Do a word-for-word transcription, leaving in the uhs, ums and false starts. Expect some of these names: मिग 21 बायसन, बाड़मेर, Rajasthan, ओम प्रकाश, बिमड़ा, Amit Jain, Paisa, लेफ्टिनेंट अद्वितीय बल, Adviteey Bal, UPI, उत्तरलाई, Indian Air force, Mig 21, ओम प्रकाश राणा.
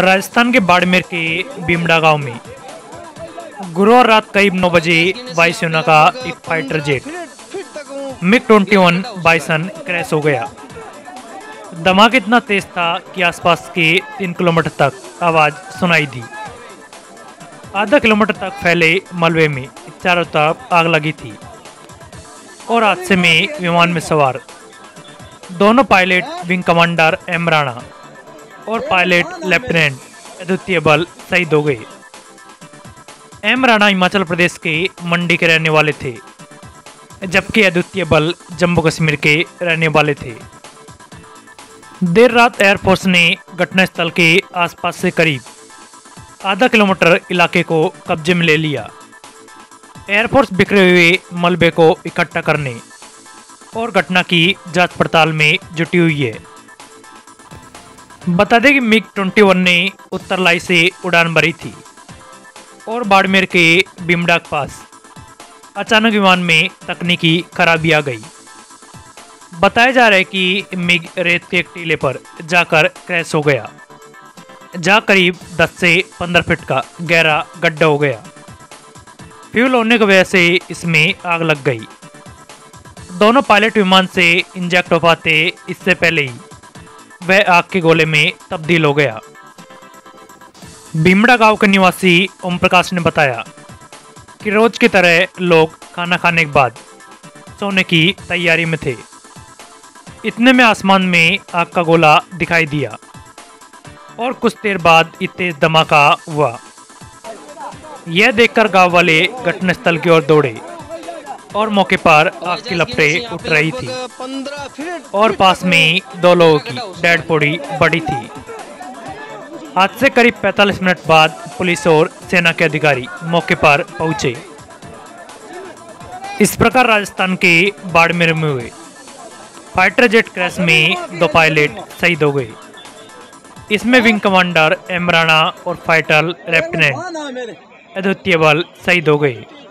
राजस्थान के बाड़मेर के बिमड़ा गांव में गुरुवार रात करीब नौ बजे वायुसेना का एक फाइटर जेट मिग इक्कीस बायसन क्रैश हो गया। धमाका इतना तेज था कि आसपास के तीन किलोमीटर तक आवाज सुनाई दी। आधा किलोमीटर तक फैले मलबे में चारों तरफ आग लगी थी और हादसे में विमान में सवार दोनों pilot wing commander ओम प्रकाश राणा और पायलट लेफ्टिनेंट अद्वितीय बल शहीद हो गए। ओम राणा हिमाचल प्रदेश के मंडी के रहने वाले थे, जबकि अद्वितीय बल जम्मू कश्मीर के रहने वाले थे। देर रात एयरफोर्स ने घटनास्थल के आसपास से करीब आधा किलोमीटर इलाके को कब्जे में ले लिया। एयरफोर्स बिखरे हुए मलबे को इकट्ठा करने और घटना की जांच पड़ताल में जुटी हुई है। बता दें कि मिग इक्कीस ने उत्तरलाई से उड़ान भरी थी और बाड़मेर के बिमड़ा के पास अचानक विमान में तकनीकी खराबी आ गई। बताया जा रहा है कि मिग रेत के एक टीले पर जाकर क्रैश हो गया, जहाँ करीब दस से पंद्रह फीट का गहरा गड्ढा हो गया। फ्यूल होने की वजह से इसमें आग लग गई। दोनों पायलट विमान से इंजेक्ट हो पाते इससे पहले ही वह आग के गोले में तब्दील हो गया। बिमड़ा गांव के निवासी ओम प्रकाश ने बताया कि रोज की तरह लोग खाना खाने के बाद सोने की तैयारी में थे। इतने में आसमान में आग का गोला दिखाई दिया और कुछ देर बाद एक तेज धमाका हुआ। यह देखकर गांव वाले घटनास्थल की ओर दौड़े और मौके पर आग की लपटें उठ रही थी और पास में दो लोगों की डेड बॉडी पड़ी थी। हादसे करीब पैंतालीस मिनट बाद पुलिस और सेना के अधिकारी मौके पर पहुंचे। इस प्रकार राजस्थान के बाड़मेर में हुए फाइटर जेट क्रैश में दो पायलट शहीद हो गए। इसमें विंग कमांडर ओम प्रकाश राणा और फाइटर लेफ्टिनेंट अद्वितीय बल शहीद हो गए।